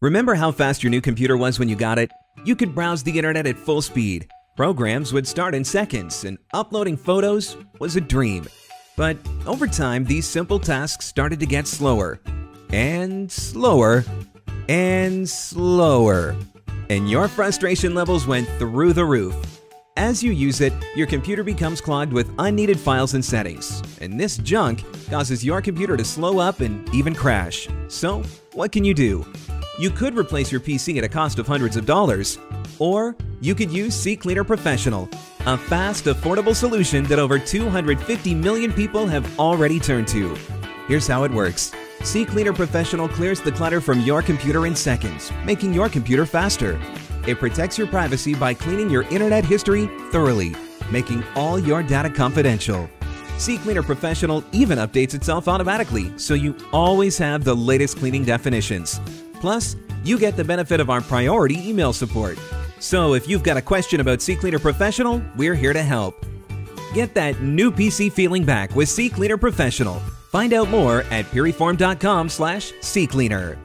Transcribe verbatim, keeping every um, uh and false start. Remember how fast your new computer was when you got it? You could browse the internet at full speed. Programs would start in seconds, and uploading photos was a dream. But over time, these simple tasks started to get slower, and slower, and slower. And your frustration levels went through the roof. As you use it, your computer becomes clogged with unneeded files and settings, and this junk causes your computer to slow up and even crash. So, what can you do? You could replace your P C at a cost of hundreds of dollars, or you could use CCleaner Professional, a fast, affordable solution that over two hundred fifty million people have already turned to. Here's how it works. CCleaner Professional clears the clutter from your computer in seconds, making your computer faster. It protects your privacy by cleaning your internet history thoroughly, making all your data confidential. CCleaner Professional even updates itself automatically, so you always have the latest cleaning definitions. Plus, you get the benefit of our priority email support. So if you've got a question about CCleaner Professional, we're here to help. Get that new P C feeling back with CCleaner Professional. Find out more at piriform dot com slash CCleaner.